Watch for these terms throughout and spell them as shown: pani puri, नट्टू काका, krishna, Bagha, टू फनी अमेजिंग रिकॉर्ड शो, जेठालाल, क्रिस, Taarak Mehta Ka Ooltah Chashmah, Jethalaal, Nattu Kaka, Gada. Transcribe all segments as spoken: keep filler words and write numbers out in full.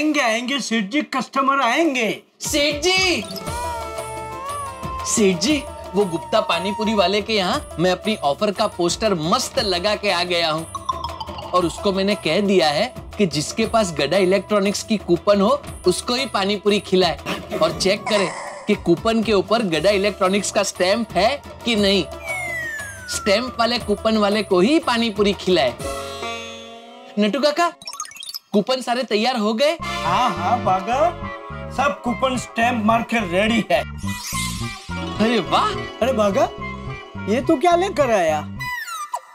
आएंगे आएंगे सेठ जी, कस्टमर आएंगे। सेठ जी सेठ जी वो गुप्ता पानीपुरी वाले के यहाँ मैं अपनी ऑफर का पोस्टर मस्त लगा के आ गया हूँ और उसको मैंने कह दिया है कि जिसके पास गड़ा इलेक्ट्रॉनिक्स की कूपन हो उसको ही पानीपुरी खिलाए और चेक करे कि कूपन के ऊपर गड़ा इलेक्ट्रॉनिक्स का स्टैंप है कि नहीं। स्टैंप वाले कूपन वाले को ही पानीपुरी खिलाए। नट्टू काका कूपन सारे तैयार हो गए? हाँ हाँ बागा, सब कूपन स्टैंप मारकर रेडी है। अरे वाह! अरे बागा ये तू क्या लेकर आया?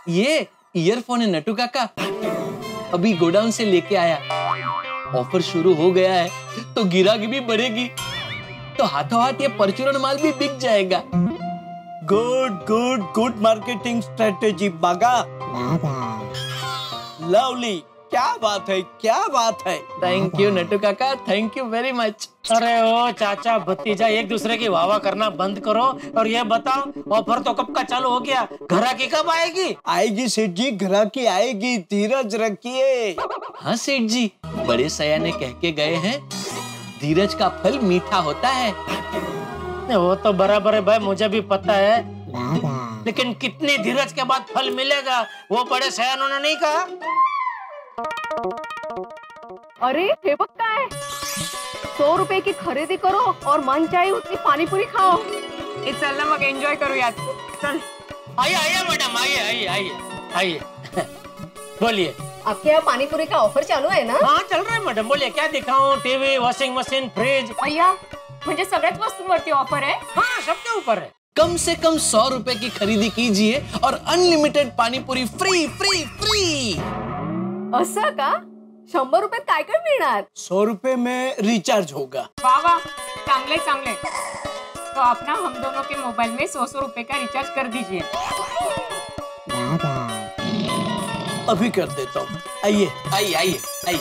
ये ईयरफोन है नट्टू काका, अभी गोडाउन से लेके आया। ऑफर शुरू हो गया है तो गिराकी भी बढ़ेगी तो हाथों हाथ ये परचूरन माल भी बिक जाएगा। Good good good marketing strategy Bagha, lovely. क्या बात है, क्या बात है। थैंक यू नट्टू काका, थैंक यू वेरी मच। अरे ओ चाचा भतीजा एक दूसरे की वाह वाह करना बंद करो और ये बताओ ऑफर तो कब का चालू हो गया, ग्राहकी कब आएगी? आएगी सेठ जी, ग्राहकी आएगी, धीरज रखिए। हाँ सेठ जी, बड़े सया ने कह के गए हैं धीरज का फल मीठा होता है। वो तो बराबर है भाई, मुझे भी पता है, लेकिन कितनी धीरज के बाद फल मिलेगा वो बड़े सयानों ने नहीं कहा। अरे फेंकता है, सौ रुपए की खरीदी करो और मन चाहिए उतनी पानीपुरी खाओ। इस अल्लाह में एंजॉय करो यार। चल आइए आइए मैडम, आइए आइए आइए आइए बोलिए। आपके यहाँ पानीपुरी का ऑफर चालू है ना? हाँ चल रहा है मैडम, बोलिए क्या दिखाऊं? TV, washing machine, fridge. भैया मुझे सगळ्याच वस्तूंवरती ऑफर है। हाँ सबके ऊपर है। कम से कम सौ रुपए की खरीदी कीजिए और unlimited panipuri free free free. असं का? शंभर रुपये काय काय मिळणार? सौ रुपये में रिचार्ज होगा। बाबा चांगले चांगले, तो आप ना हम दोनों के मोबाइल में सौ सौ रुपये का रिचार्ज कर दीजिए। अभी कर देता हूँ, आइए आइए आइए आइए।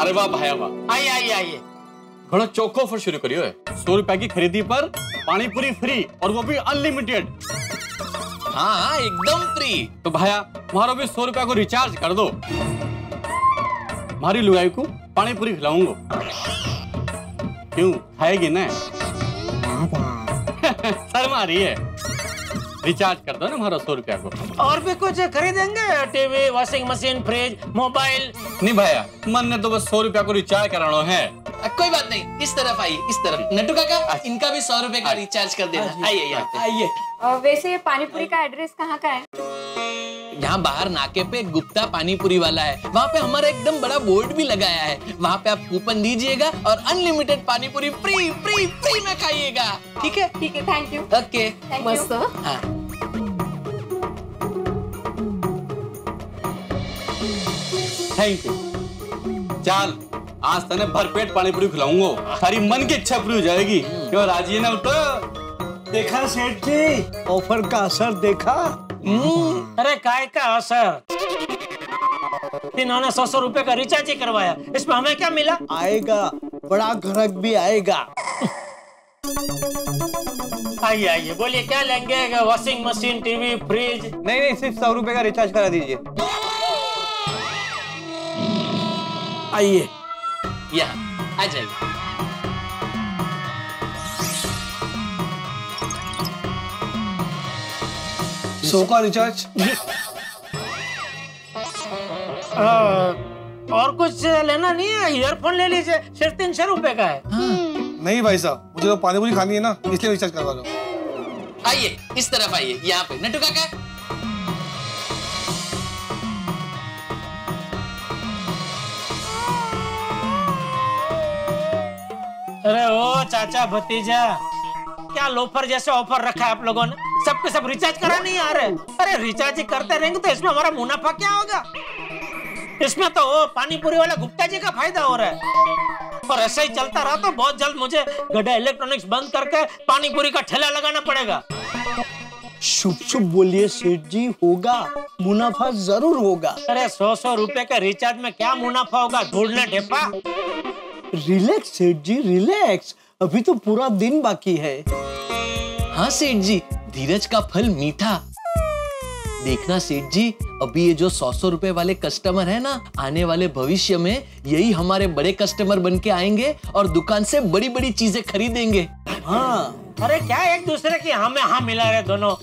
अरे वाह भाया वाह, आइए आइए आइए। घणो चोखो ऑफर शुरू करियो है, सौ रुपए की खरीदी पर पानीपुरी फ्री और वो भी अनलिमिटेड। हाँ हाँ एकदम फ्री। तो भाया तुम्हारो भी सौ रुपया को रिचार्ज कर दो, तुम्हारी लुगाई को पानीपुरी खिलाऊंगा। क्यों खाएगी ना? शर्मा रही है? रिचार्ज कर दो ना हमारा सौ रुपया को। और भी कुछ खरीदेंगे, TV, washing machine, fridge, mobile? नहीं भैया, मन ने तो बस सौ रुपया को रिचार्ज कराना है। कोई बात नहीं, इस तरफ आइए, इस तरफ। नट्टू काका इनका भी सौ रुपए का रिचार्ज कर देना। आइए आइए। वैसे ये पानीपुरी का एड्रेस कहाँ का है? यहाँ बाहर नाके पे गुप्ता पानीपुरी वाला है, वहाँ पे हमारा एकदम बड़ा बोर्ड भी लगाया है। वहाँ पे आप कूपन दीजिएगा और unlimited panipuri free free free में खाइएगा। ठीक है ठीक है, थैंक यू। ओके मस्त। हाँ थैंक यू। चल आज तने भरपेट पानीपुरी खिलाऊंगा, सारी मन की इच्छा पूरी हो जाएगी। क्यों राजी है ना? तो देखा सेठ जी ऑफर का असर देखा? अरे काय का असर, इन्होंने सौ सौ रुपए का रिचार्ज ही करवाया, इसमें हमें क्या मिला? आएगा बड़ा ग्राहक भी आएगा। आइए आइए बोलिए क्या लेंगे? Washing machine, TV, fridge? नहीं नहीं, सिर्फ सौ रुपए का रिचार्ज करा दीजिए। आइए यहाँ आ जाइए। सौ का रिचार्ज। और कुछ लेना नहीं है? ईयरफोन ले लीजिए, सिर्फ तीन सौ रुपए का है। नहीं भाई साहब, मुझे तो पानीपुरी खानी है ना, इसलिए रिचार्ज करवा लो। आइए इस तरफ आइए, यहाँ पे नट्टू काका। अरे ओ चाचा भतीजा क्या लोफर जैसे ऑफर रखा है आप लोगों ने, सबके सब रिचार्ज करा नहीं आ रहे। अरे रिचार्ज करते रहेंगे तो इसमें हमारा मुनाफा क्या होगा? इसमें तो ओ, पानीपुरी वाला गुप्ता जी का फायदा हो रहा है। और ऐसे ही चलता रहा तो बहुत जल्द मुझे गड्ढा इलेक्ट्रॉनिक्स बंद करके पानीपुरी का ठेला लगाना पड़ेगा। शुभ शुभ बोलिए सेठ जी, होगा मुनाफा, जरूर होगा। अरे सौ सौ रुपए के रिचार्ज में क्या मुनाफा होगा? ढूंढना ढेपा। रिलैक्स सेठ जी रिलैक्स, अभी तो पूरा दिन बाकी है। हाँ सेठ जी, धीरज का फल मीठा, देखना सेठ जी, अभी ये जो सौ सौ रुपए वाले कस्टमर है ना, आने वाले भविष्य में यही हमारे बड़े कस्टमर बन के आएंगे और दुकान से बड़ी बड़ी चीजें खरीदेंगे। हाँ, अरे क्या एक दूसरे की हाँ में हाँ मिला रहे दोनों,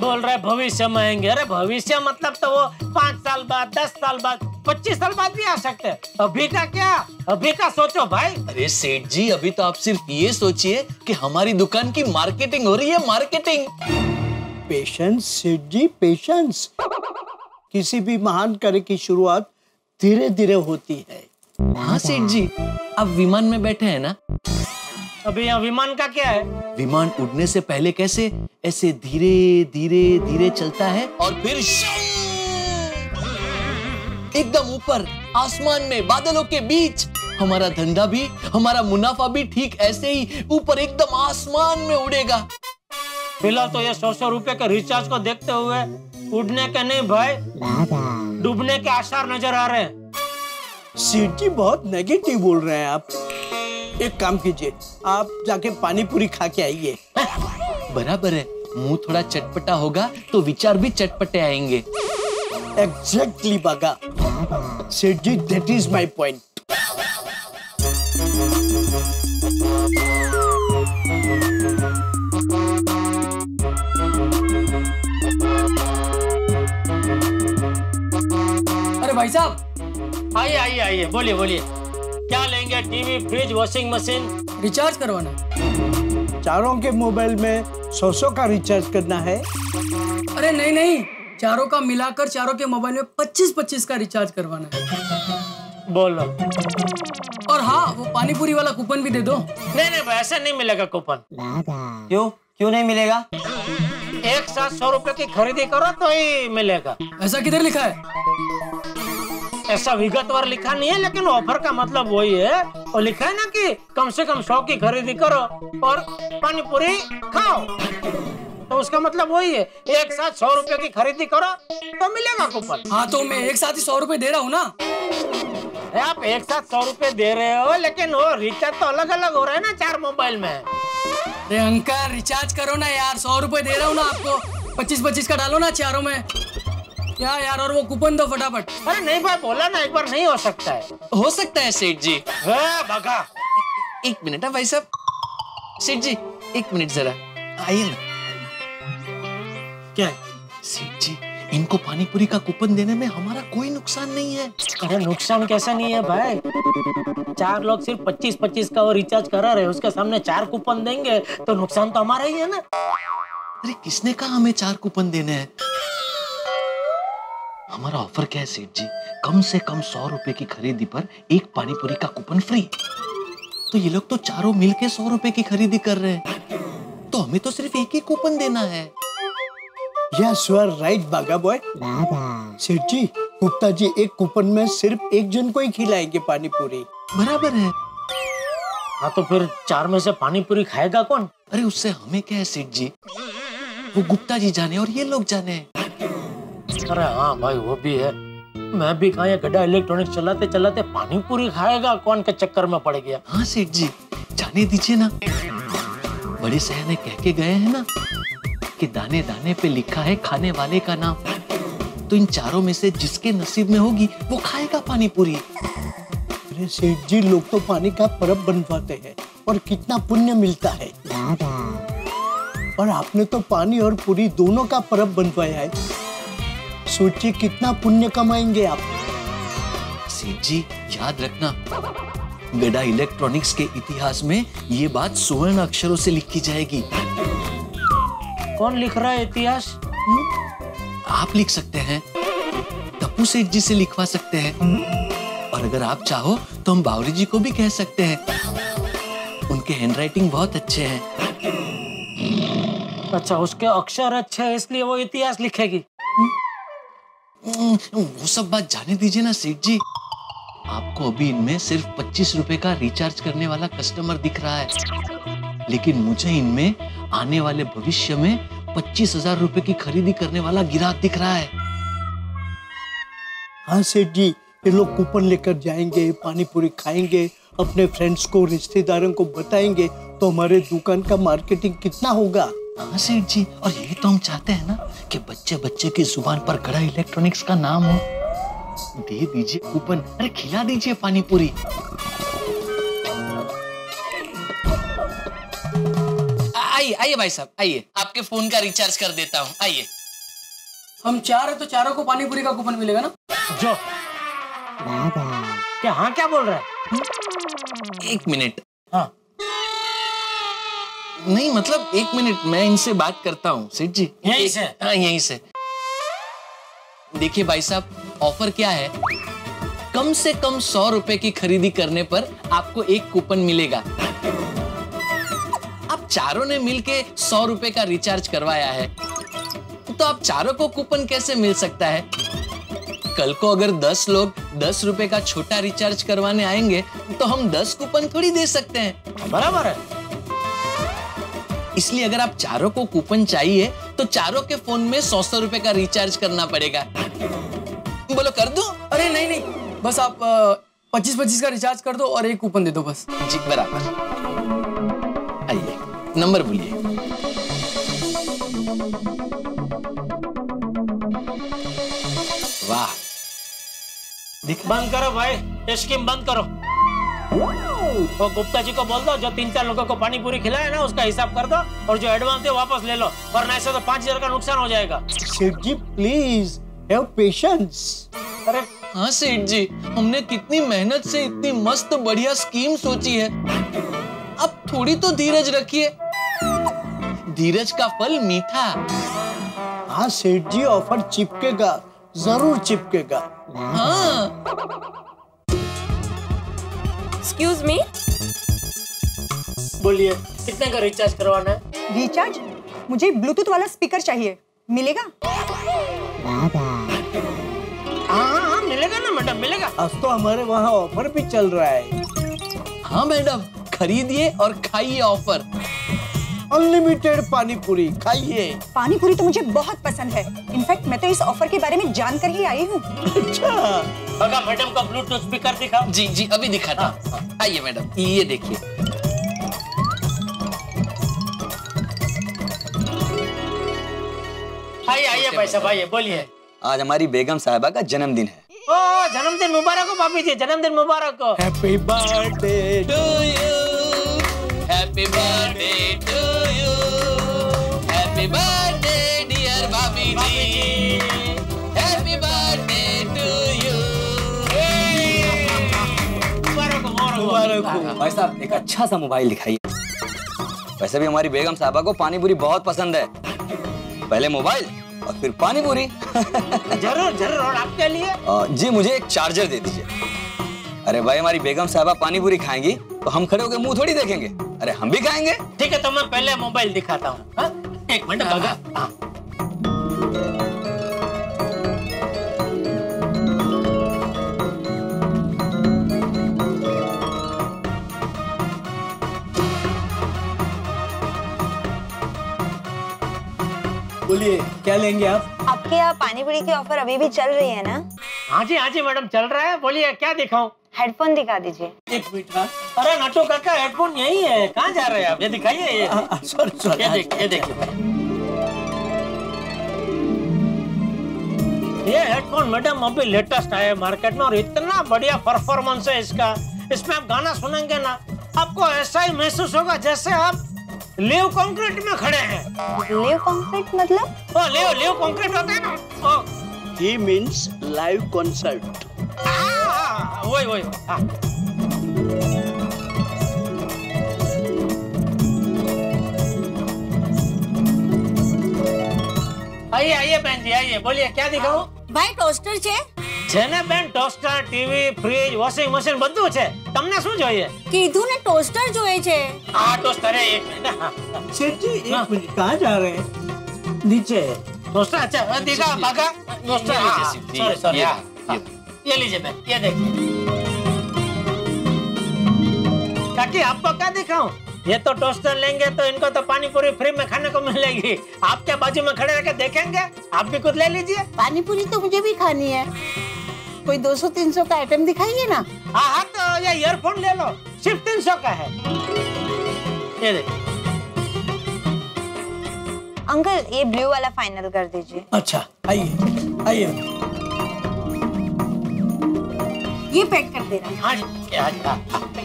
बोल रहे भविष्य में आएंगे। अरे भविष्य मतलब तो वो पाँच साल बाद, दस साल बाद, पच्चीस साल बाद भी आ सकते हैं। अभी का क्या, अभी का सोचो भाई। अरे सेठ जी, अभी तो आप सिर्फ ये सोचिए कि हमारी दुकान की मार्केटिंग हो रही है, मार्केटिंग। पेशेंस सेठ जी, पेशेंस। किसी भी महान कार्य की शुरुआत धीरे धीरे होती है। हाँ सेठ जी, आप विमान में बैठे हैं ना, अभी यहाँ विमान का क्या है? विमान उड़ने से पहले कैसे ऐसे धीरे धीरे धीरे चलता है और फिर एकदम ऊपर आसमान में बादलों के बीच। हमारा धंधा भी, हमारा मुनाफा भी ठीक ऐसे ही ऊपर एकदम आसमान में उड़ेगा। फिलहाल तो ये सौ सौ रुपए के रिचार्ज को देखते हुए उड़ने के नहीं भाई, डूबने के आसार नजर आ रहे हैं। सेठ जी बहुत नेगेटिव बोल रहे हैं आप। एक काम कीजिए, आप जाके पानी पूरी खा के आइए। बराबर है, मुंह थोड़ा चटपटा होगा तो विचार भी चटपटे आएंगे। एग्जैक्टली बागा, सेठ जी दैट इज माय पॉइंट। अरे भाई साहब, आइए आइए आइए, बोलिए बोलिए, क्या लेंगे? TV, fridge, washing machine. Recharge करवाना, चारों के मोबाइल में सौ सौ का रिचार्ज करना है। अरे नहीं नहीं, चारों का मिलाकर चारों के मोबाइल में पच्चीस पच्चीस का रिचार्ज करवाना है। बोलो। और हाँ, वो पानी पूरी वाला कूपन भी दे दो। नहीं नहीं, ऐसा नहीं मिलेगा कूपन। क्यों क्यों नहीं मिलेगा? एक साथ सौ रुपए की खरीदी करो तो ही मिलेगा। ऐसा किधर लिखा है? ऐसा विगतवार लिखा नहीं है, लेकिन ऑफर का मतलब वही है। और लिखा है ना कि कम से कम सौ की खरीदी करो और पानी पूरी खाओ, तो उसका मतलब वही है, एक साथ सौ रुपए की खरीदी करो तो मिलेगा कूपन। हाँ तो मैं एक साथ ही सौ रुपए दे रहा हूँ ना। आप एक साथ सौ रुपए दे रहे हो, लेकिन वो रिचार्ज तो अलग अलग हो रहा है ना चार मोबाइल में। अरे अंकल रिचार्ज करो ना यार, सौ रुपए दे रहा हूँ ना आपको, पच्चीस पच्चीस का डालो ना चारों में। क्या यार, और वो कूपन दो फटाफट। अरे नहीं भाई, बोला ना एक बार, नहीं हो सकता है। हो सकता है सेठ जी। बघा एक मिनट है भाई साहब, सेठ जी एक मिनट जरा आइए ना। क्या सेठ जी, इनको पानी पूरी का कूपन देने में हमारा कोई नुकसान नहीं है। अरे नुकसान कैसा नहीं है भाई, चार लोग सिर्फ पच्चीस पच्चीस का वो रिचार्ज करा रहे, उसके सामने चार कूपन देंगे तो नुकसान तो हमारा ही है ना। अरे किसने कहा हमें चार कूपन देने हैं? हमारा ऑफर क्या है सेठ जी, कम से कम सौ रुपए की खरीदी पर एक पानी पूरी का कूपन फ्री। तो ये लोग तो चारों मिलके सौ रुपए की खरीदी कर रहे हैं, तो हमें तो सिर्फ एक ही कूपन देना है। Yes you are right Bagha boy. सेठ जी, गुप्ता जी एक कूपन में सिर्फ एक जन को ही खिलाएंगे पानी पूरी। बराबर है। हाँ तो फिर चार में से पानी पूरी खाएगा कौन? अरे उससे हमें क्या है सेठ जी, वो गुप्ता जी जाने और ये लोग जाने। अरे हाँ भाई वो भी है, मैं भी कहा गड्ढा इलेक्ट्रॉनिक्स चलाते चलाते पानी पूरी खाएगा कौन के चक्कर में पड़ गया। हाँ सेठ जी जाने दीजिए ना, बड़े सयाने कह के गए हैं ना कि दाने दाने पे लिखा है खाने वाले का नाम, तो इन चारों में से जिसके नसीब में होगी वो खाएगा पानी पूरी। अरे सेठ जी, लोग तो पानी का परब बनवाते हैं और कितना पुण्य मिलता है, और आपने तो पानी और पूरी दोनों का परब बनवाया है, सोचिए कितना पुण्य कमाएंगे आप। सेठ जी याद रखना, गड़ा इलेक्ट्रॉनिक्स के इतिहास में ये बात सुवर्ण अक्षरों से लिखी जाएगी। कौन लिख रहा है इतिहास? आप लिख सकते हैं, टप्पू सेठ जी से लिखवा सकते हैं, और अगर आप चाहो तो हम बावरी जी को भी कह सकते हैं, उनके हैंडराइटिंग बहुत अच्छे हैं। अच्छा, उसके अक्षर अच्छे हैं इसलिए वो इतिहास लिखेगी। वो सब बात जाने दीजिए ना सेठ जी, आपको अभी इनमें सिर्फ पच्चीस रुपए का रिचार्ज करने वाला कस्टमर दिख रहा है, लेकिन मुझे इनमें आने वाले भविष्य में पच्चीस हजार रुपए की खरीदी करने वाला गिराक दिख रहा है। हाँ सेठ जी, ये लोग कूपन लेकर जाएंगे, पानी पूरी खाएंगे, अपने फ्रेंड्स को, रिश्तेदारों को बताएंगे, तो हमारे दुकान का मार्केटिंग कितना होगा। हाँ सेठ जी, और यही तो हम चाहते हैं ना कि बच्चे बच्चे की जुबान पर गड़ा इलेक्ट्रॉनिक्स का नाम हो। दे दीजिए कूपन, अरे खिला दीजिए पानी पूरी। आइए आइए भाई साहब, आइए आपके फोन का रिचार्ज कर देता हूँ। आइए, हम चार है तो चारों को पानी पूरी का कूपन मिलेगा ना? जो क्या, हाँ क्या बोल रहा है? एक मिनट, हाँ नहीं मतलब एक मिनट, मैं इनसे बात करता हूँ सेठ जी। यहीं से? हाँ यहीं से। देखिए भाई साहब, ऑफर क्या है, कम से कम सौ रुपए की खरीदी करने पर आपको एक कूपन मिलेगा। आप चारों ने मिलके सौ रुपए का रिचार्ज करवाया है, तो आप चारों को कूपन कैसे मिल सकता है? कल को अगर दस लोग दस रुपए का छोटा रिचार्ज करवाने आएंगे तो हम दस कूपन थोड़ी दे सकते हैं। बराबर है। इसलिए अगर आप चारों को कूपन चाहिए तो चारों के फोन में सौ सौ रुपए का रिचार्ज करना पड़ेगा। बोलो कर दो? अरे नहीं नहीं, बस आप पच्चीस पच्चीस का रिचार्ज कर दो और एक कूपन दे दो बस। जी बराबर। आइए नंबर बोलिए। वाह, बंद करो भाई, स्कीम बंद करो। वो गुप्ता जी को बोल दो, जो तीन चार लोगों को पानी पूरी खिलाया ना उसका हिसाब कर दो, और जो एडवांस है वापस ले लो, वरना ऐसे तो पाँच हजार का नुकसान हो जाएगा। सेठ जी प्लीज हैव पेशेंस। अरे हाँ सेठ जी, हमने कितनी मेहनत से इतनी मस्त बढ़िया स्कीम सोची है, अब थोड़ी तो धीरज रखिए, धीरज का फल मीठा। हाँ सेठ जी, ऑफर चिपकेगा, जरूर चिपकेगा। हाँ। Excuse me? बोलिए, कितने का रिचार्ज करवाना है? रिचार्ज? मुझे ब्लूटूथ वाला स्पीकर चाहिए, मिलेगा? हाँ मिलेगा ना मैडम, मिलेगा। आज तो हमारे वहाँ ऑफर भी चल रहा है। हाँ मैडम, खरीदिए और खाइए ऑफर, अनलिमिटेड पानी पूरी खाइए। पानी पूरी तो मुझे बहुत पसंद है, इनफैक्ट मैं तो इस ऑफर के बारे में जानकर ही आई हूँ। अच्छा, बगा मैडम का ब्लूटूथ स्पीकर दिखा। जी जी अभी दिखाता हूँ। आइए मैडम, ये देखिए। आइए आइए भाई साहब, आइए बोलिए। आज हमारी बेगम साहिबा का जन्मदिन है। ओ जन्मदिन मुबारक हो भाभी जी, जन्मदिन मुबारक हो। Happy birthday to you, happy birthday to you, happy birthday dear भाभी जी, हैप्पी बर्थडे टू यू। मुबारक हो, मुबारक हो। भाई साहब एक अच्छा सा मोबाइल दिखाइए। वैसे भी हमारी बेगम साहबा को पानी पूरी बहुत पसंद है, पहले मोबाइल और फिर पानी पूरी। जरूर जरूर। और आपके लिए? जी मुझे एक चार्जर दे दीजिए। अरे भाई, हमारी बेगम साहबा पानी पूरी खाएंगी तो हम खड़े होकर मुंह थोड़ी देखेंगे, अरे हम भी खाएंगे। ठीक है, तो मैं पहले मोबाइल दिखाता हूँ। एक मिनट बगा। बोलिए क्या लेंगे आप? आपके यहाँ पानी पूरी की ऑफर अभी भी चल रही है ना? हाँ जी हाँ जी मैडम, चल रहा है। बोलिए क्या दिखाऊं? हेडफोन दिखा दीजिए। एक मिनट। अरे नट्टू काका, हेडफोन यही है, कहाँ जा रहे हैं आप? ये दिखाइए। ये सॉरी सॉरी, ये देखिए ये देखिए, ये हेडफोन मैडम अभी लेटेस्ट आया है मार्केट में, और इतना बढ़िया परफॉर्मेंस है इसका। इसमें आप गाना सुनेंगे ना, आपको ऐसा ही महसूस होगा जैसे आप लेव कंक्रीट में खड़े हैं। लेव कंक्रीट मतलब? ओ लेव लेव कंक्रीट होता है ना, ही मीन्स लाइव कॉन्सर्ट। वही वही। हाँ आइए आइए बहन जी, आइए बोलिए क्या दिखाऊं? भाई टोस्टर छे? छे ने बहन, toaster, TV, fridge, washing machine બધું છે, તમને શું જોઈએ? કીધું ને ટોસ્ટર જોઈએ છે। આ ટોસ્ટર હે। એક મિનિટ શેઠજી, એક મિનિટ, ક્યાં જા રહે હે? નીચે ટોસ્ટર। અચ્છા દેખા બાગા ટોસ્ટર નીચે સીધી। સોરી સોરી, ये लीजिए बहन, ये देखिए। काकी आपको क्या दिखाऊं? ये तो टोस्टर लेंगे तो इनको तो पानी पूरी फ्री में खाने को मिलेगी। आपके बाजू में खड़े रहकर देखेंगे, आप भी कुछ ले लीजिए। पानी पूरी तो मुझे भी खानी है, कोई दो सौ तीन सौ का आइटम दिखाइए ना। हाँ हाँ, तो ये ईयरफोन ले लो, सिर्फ तीन सौ का है। ये देखिए। अंकल ये ब्लू वाला फाइनल कर दीजिए। अच्छा आइए आइए। ये पैक कर दे रहा है।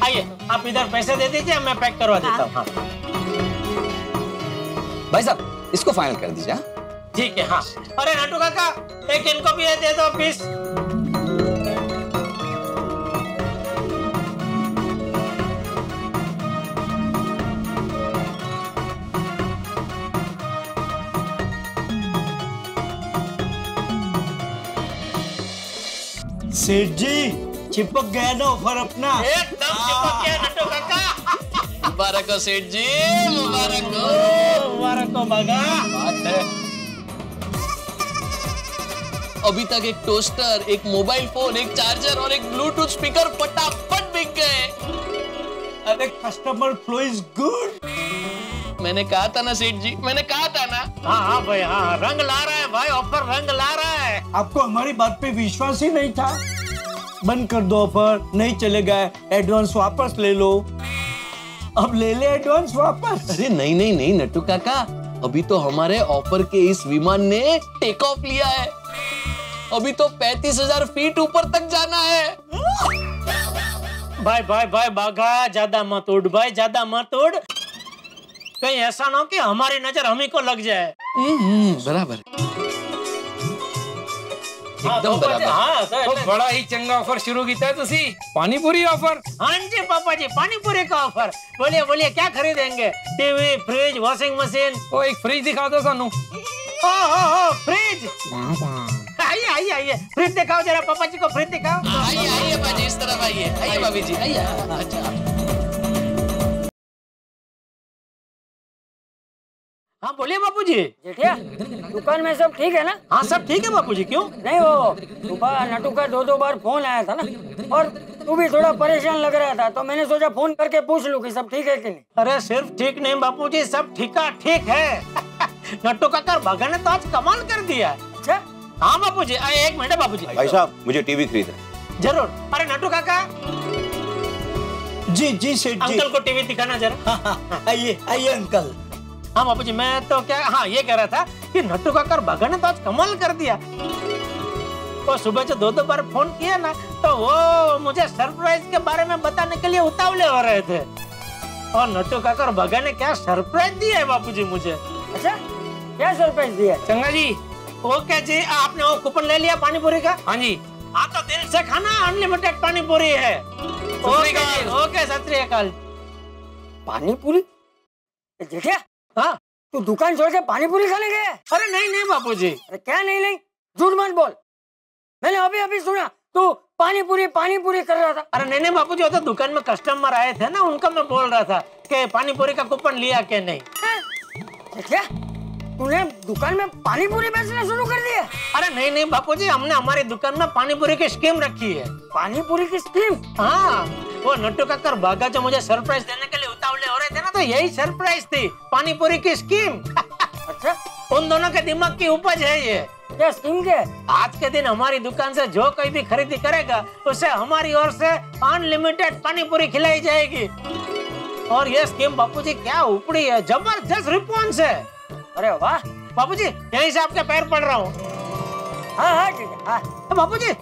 आइए आप इधर पैसे दे दीजिए, मैं पैक करवा देता हूँ। हाँ। भाई साहब इसको फाइनल कर दीजिए। ठीक है हाँ। अरे नट्टू काका एक इनको भी दे दो पीस। सेठ जी चिपक गया ना ऑफर अपना। एकदम चिपक गया नट्टू काका। मुबारक हो सेठ जी, मुबारक हो, मुबारक हो बागा। बात है अभी तक एक टोस्टर, एक मोबाइल फोन, एक चार्जर और एक ब्लूटूथ स्पीकर फटाफट बिक गए। अरे कस्टमर फ्लो इज गुड। मैंने कहा था ना सेठ जी, मैंने कहा था ना। हाँ हाँ भाई हाँ, रंग ला रहा है भाई, ऑफर रंग ला रहा है। आपको हमारी बात पे विश्वास ही नहीं था। बंद कर दो ऑफर, नहीं चलेगा, एडवांस वापस ले लो। अब ले ले एडवांस वापस। अरे नहीं नहीं नहीं नट्टू काका, अभी तो हमारे ऑफर के इस विमान ने टेक ऑफ लिया है। अभी तो पैंतीस हजार फीट ऊपर तक जाना है। भाई भाई भाई बाघा ज्यादा मत उड़ भाई, ज्यादा मत उड़, कहीं ऐसा ना हो कि हमारी नजर हमी को लग जाए। बराबर एकदम बराबर। हाँ तो बड़ा ही चंगा ऑफर शुरू किया है तुसी, पानी पूरी ऑफर। हाँ जी पापा जी पानी पूरी का ऑफर। बोलिए बोलिए क्या खरीदेंगे? TV, fridge, washing machine. ओ एक फ्रिज दिखा दो सानू। ओ हो हो फ्रिज। आइए आइए आइए फ्रिज दिखाओ जरा, पापा जी को फ्रिज दिखाओ। आइए आइए भाभी, इस तरफ आइए, आइए भाभी जी आइए। अच्छा हाँ बोलिए बापूजी। जेठिया दुकान में सब ठीक है ना? हाँ सब ठीक है बापूजी। क्यों नहीं, वो सुबह नट्टू का दो दो बार फोन आया था ना, और तू भी थोड़ा परेशान लग रहा था, तो मैंने सोचा फोन करके पूछ लूं कि सब ठीक है कि नहीं। अरे सिर्फ ठीक नहीं बापूजी, सब ठीका ठीक है। नट्टू काका बाघा ने तो आज कमाल कर दिया। अच्छा हाँ बापू जी एक मिनट बापू जी। भाई साहब मुझे टीवी खरीदना जरूर। अरे नट्टू काका जी जी सेठ जी, अंकल को टीवी दिखाना जरा। आइए आइए अंकल। हाँ बापू जी मैं तो क्या हाँ ये कह रहा था कि नट्टू काका बाघा ने तो आज कमाल कर दिया। तो सुबह से दो दो बार फोन किया ना, तो वो मुझे सरप्राइज के बारे में बताने के लिए उतावले हो रहे थे, और नट्टू काका बाघा ने क्या सरप्राइज दिया है बापू जी मुझे। अच्छा क्या सरप्राइज दिया? चंगा जी ओके जी। आपने वो कूपन ले लिया पानी पूरी का? हाँ जी। हाँ तो दिल से खाना, अनलिमिटेड पानी पूरी है। ओके सत श्री अकाल। पानी पूरी देखिए। हाँ तू दुकान छोड़ के पानी पूरी खाने गया? अरे नहीं नहीं बापूजी। अरे क्या नहीं नहीं, झूठ मत बोल, मैंने अभी अभी सुना तू पानी पूरी पानी पूरी कर रहा था। अरे नहीं नहीं बापूजी, वो तो दुकान में कस्टमर आए थे ना, उनका मैं बोल रहा था कि पानी पूरी का कूपन लिया के नहीं। क्या तूने दुकान में पानी पूरी बेचना शुरू कर दिया? अरे नहीं नहीं बापूजी, हमने हमारी दुकान में पानी पूरी की स्कीम रखी है। पानी पूरी की स्कीम? हाँ वो नट्टू काका बाघा जो मुझे सरप्राइज देने के लिए उतावले हो रहे थे ना, तो यही सरप्राइज थी, पानी पूरी की स्कीम। अच्छा उन दोनों के दिमाग की उपज है ये। क्या स्कीम क्या? आज के दिन हमारी दुकान से जो कोई भी खरीदी करेगा उसे हमारी ओर से अनलिमिटेड पानी पूरी खिलाई जाएगी। और ये स्कीम बापूजी क्या उपड़ी है, जबरदस्त रिस्पॉन्स है। अरे वाह बापूजी, यहीं से आपके पैर पड़ रहा हूँ। हाँ हाँ ठीक है। हाँ बापूजी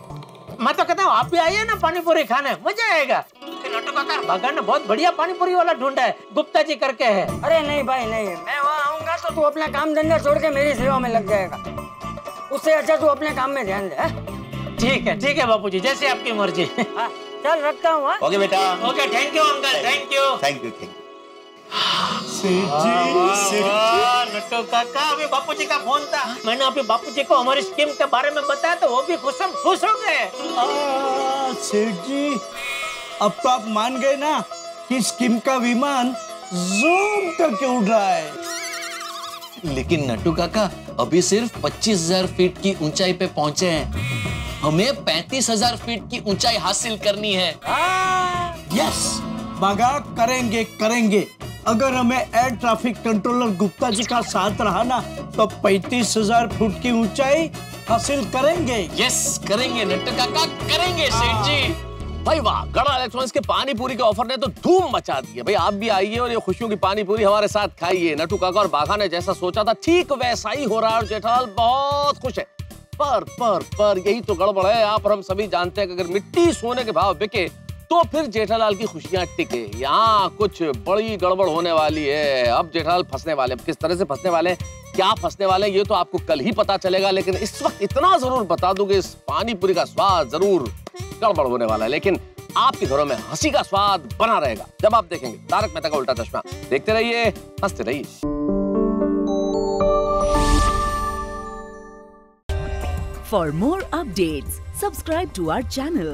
मैं तो कहता हूँ आप भी आइए ना पानी पूरी खाने, मजा आएगा। नट्टू काका बाघा ने बहुत बढ़िया पानी पूरी वाला ढूंढा है, गुप्ता जी करके है। अरे नहीं भाई नहीं, मैं वहाँ आऊंगा तो तू अपना काम धंधा छोड़ के मेरी सेवा में लग जाएगा, उससे अच्छा तू अपने काम में ध्यान दे। ठीक है ठीक है बापूजी, जैसे आपकी मर्जी। चल रखता हूँ। ओके बेटा। Okay thank you uncle, thank you thank you thank you. नट्टू काका अभी बापू जी का फोन था, मैंने अभी बापू जी को हमारी स्कीम के बारे में बताया, तो वो भी खुश खुश हो गए। अब तो आप मान गए ना कि स्कीम का विमान ज़ूम करके उड़ रहा है। लेकिन नट्टू काका अभी सिर्फ पच्चीस हजार फीट की ऊंचाई पे पहुंचे हैं, हमें पैंतीस हजार फीट की ऊंचाई हासिल करनी है। यस बाघा करेंगे करेंगे, अगर हमें air traffic controller Gupta ji का साथ रहा ना, तो पैंतीस हजार फीट की ऊंचाई हासिल करेंगे। यस करेंगे नट्टू काका करेंगे सेठ जी। भाई वाह, गड़ा इलेक्ट्रॉनिक्स के पानी पूरी के ऑफर ने तो धूम मचा दी है। भाई आप भी आइए और ये खुशियों की पानी पूरी हमारे साथ खाइए। नट्टू काका और बाघा ने जैसा सोचा था ठीक वैसा ही हो रहा है और जेठालाल बहुत खुश है। पर पर पर यही तो गड़बड़ है। यहाँ पर हम सभी जानते हैं कि अगर मिट्टी सोने के भाव बिके तो फिर जेठालाल की खुशियां टिके। यहाँ कुछ बड़ी गड़बड़ होने वाली है। अब जेठालाल फंसने वाले, किस तरह से फंसने वाले, क्या फंसने वाले, ये तो आपको कल ही पता चलेगा। लेकिन इस वक्त इतना जरूर बता दूं कि इस पानी पूरी का स्वाद जरूर गड़बड़ होने वाला है, लेकिन आपके घरों में हंसी का स्वाद बना रहेगा जब आप देखेंगे तारक मेहता का उल्टा चश्मा। देखते रहिए, हंसते रहिए। For more updates, subscribe to our channel,